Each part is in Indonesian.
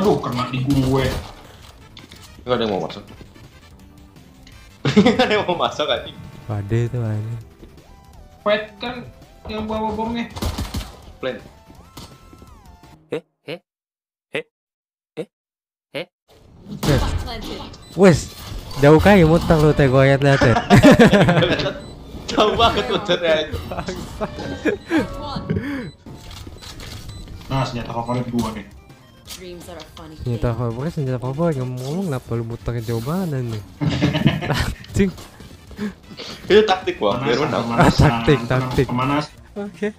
Aduh, kena di gue. Enggak ada yang mau masuk. Ada yang mau masuk aja. Pade itu aja. Pet kan yang bawa bomnya. Plan. Wes, jauh kayak mutang lu teh gua lihat-lihat. Jauh banget muternya. Nah, senjata favorit gua nih. Senjata favorit, senjata favorit. Ngomong kenapa lu mutangnya jauh banget nih? Taktik. Itu taktik gua, biar menang. Taktik, taktik. Pemanas. Oke.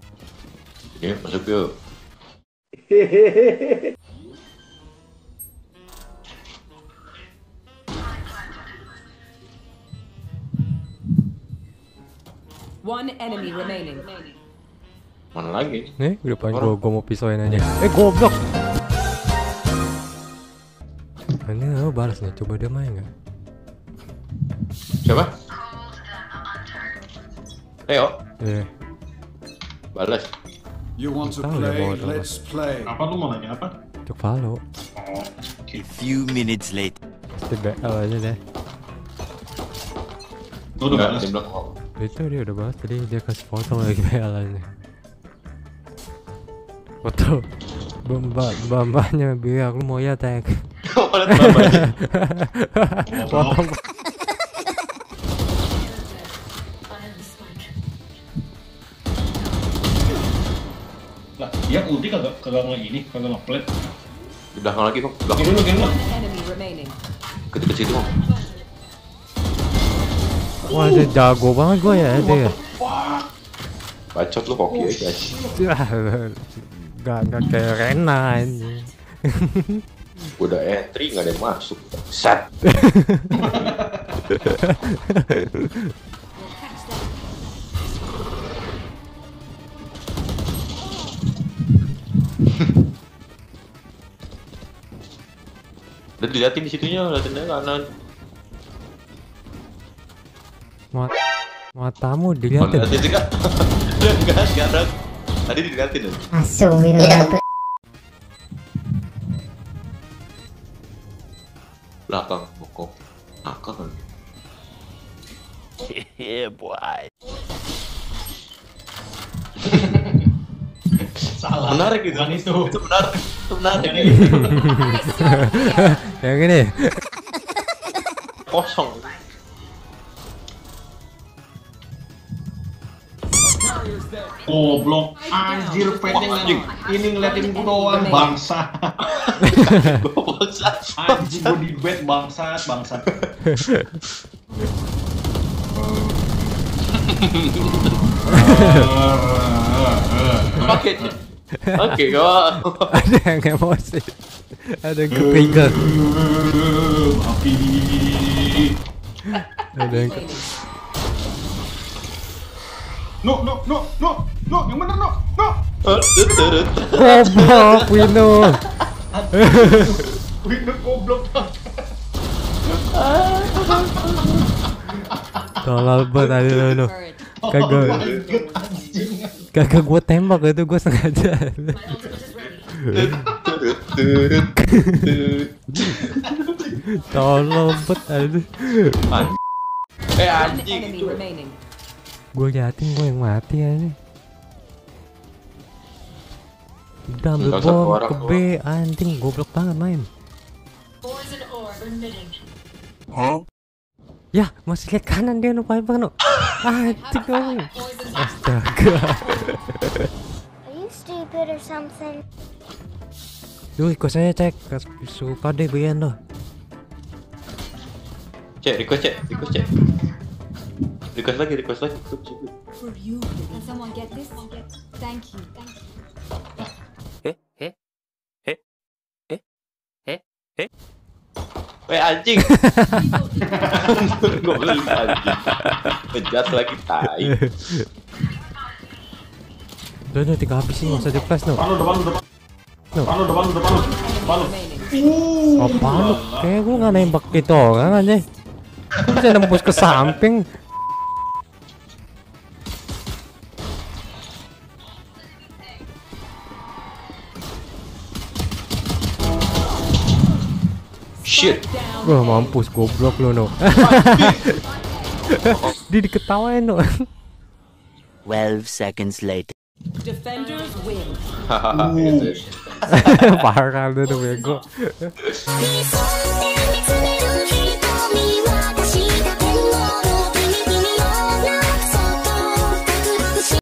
Ya, masuk yuk. One enemy remaining. Mana lagi? Nih, udah paling gua mau pisauin aja. Goblok. Ini lo balas nih, coba dia main enggak? Siapa? Ayo. Balas. You want to play? Let's play. Apa lu mau nanya apa? Cuk follow. A few minutes late. Coba aja deh. Tuh balas. Itu dia udah bahas tadi, dia kasih foto lagi BL-nya. Foto bambanya biar lu mau ya tag. Potong. Lah, dia ulti kagak lagi ini, kagak ngeplat. Di belakang lagi kok. Belakang dulu, ke situ. Wah, dia jago banget gua ya dia. Bacot lu koki aja. Gak kayak Rena ini. Udah entry gak ada yang masuk. Set. Udah diliatin disitunya, liatin aja kanan. Matamu dilihatin. Enggak. Tadi dilihatin loh. Asumirullah. Belakang pokok. Akal. Hehe, boy. Salah. Menarik itu. Itu menarik. Itu menarik. Yang ini. Kosong. Goblok, anjir, pengen ini ngeliatin gua doang, bangsa. Anjir, gua di bed, bangsat. Oke, gua ada yang emosi, ada yang kepikiran. No, yang bener no. Goblok, Wino. Wino goblok. Tolol banget tadi lo. Kagak gua tembak itu, gua sengaja. Tolol banget tadi. Anjing. Gue liatin gue yang mati aja. Double bomb ke B, anjing goblok banget main. Huh? Ya, masih lihat kanan dia nupai banget. Anjing dong. Astaga. Are you stupid or something? Duh, ikut saya cek, suruh pade bagian lo. Cek, request cek. Request lagi. For you. Can someone get this? Thank you. Eh? Weh, anjing. Goblok anjing. Bejat lagi tai. Udah tiga habis sih, enggak usah di-flash noh. Palu depan. Palu. Kayak gua enggak nembak itu orang anjing. Bisa nembus ke samping. shit. Wah, mampus goblok lo no. Dia diketawain no. 12 seconds later. Defenders win. Parah lu bego.